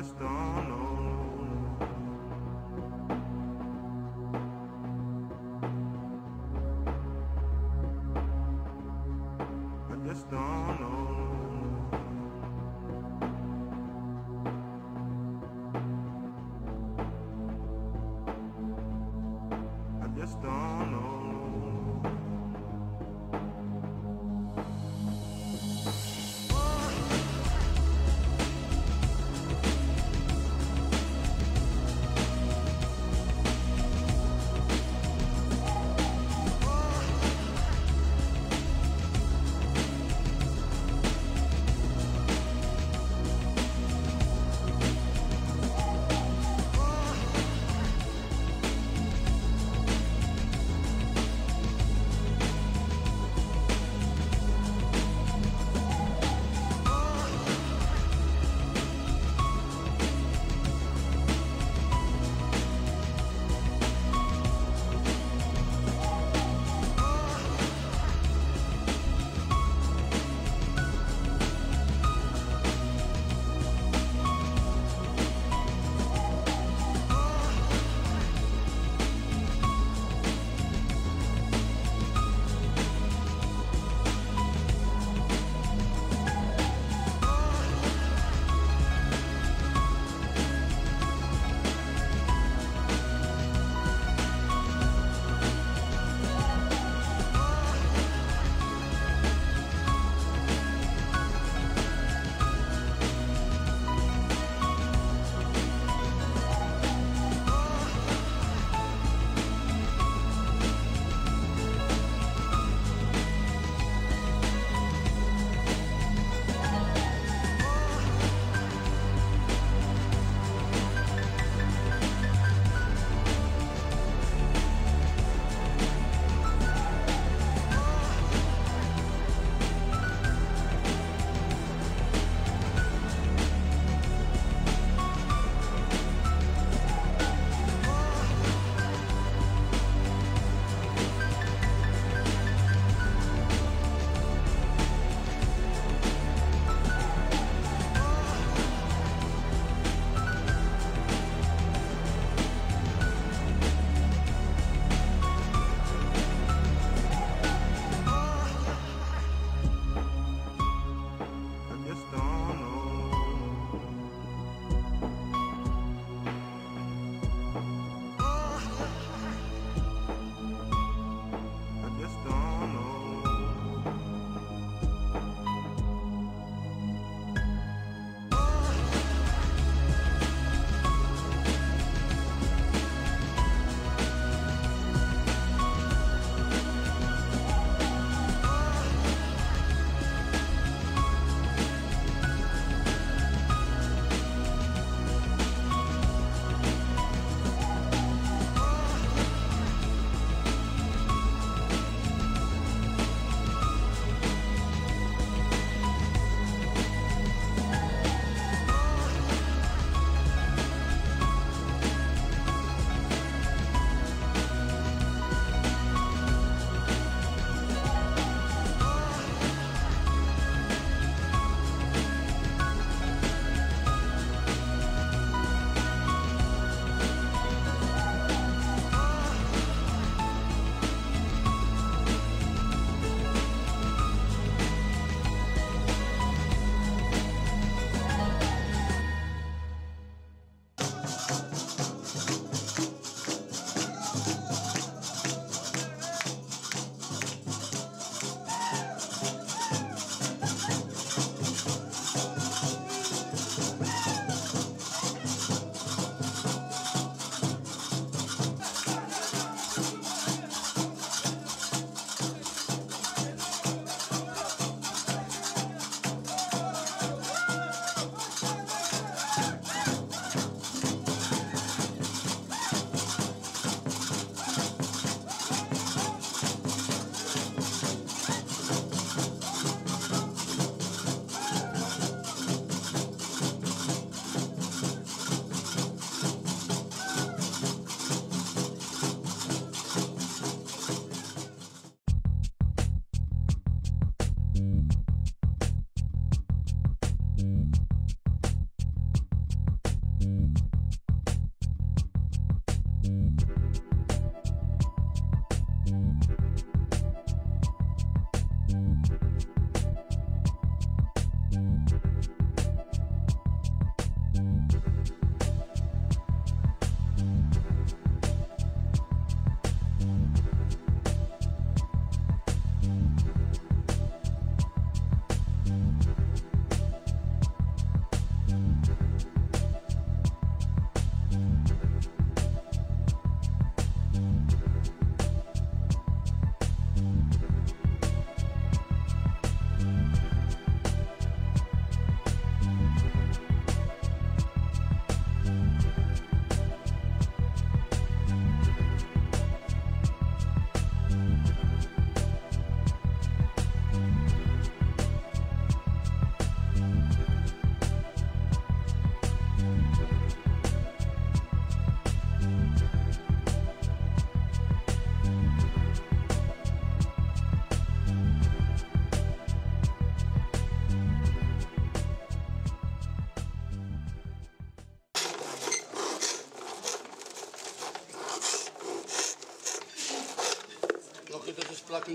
It's done, oh no, no. It's done, oh no, no. It's done, oh no.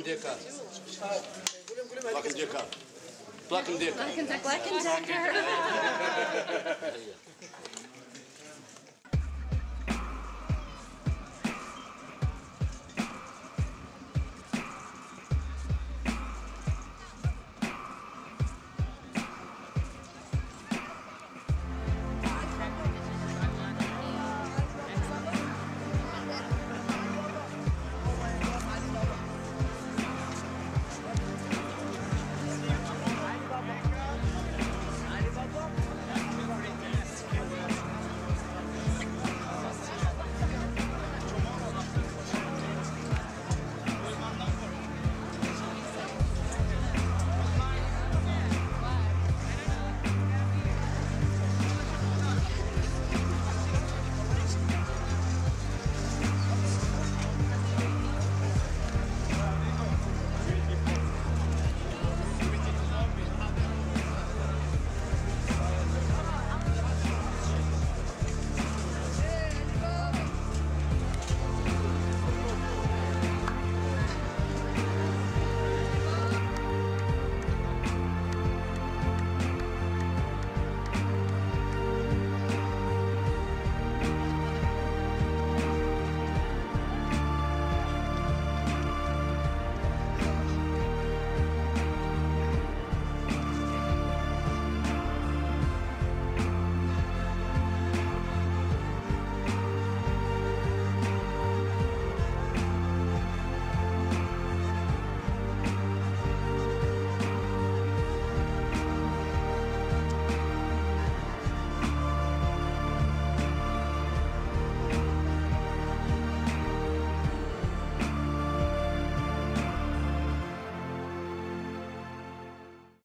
Black and Decker. Black and Decker. Black and Decker. Black and Decker.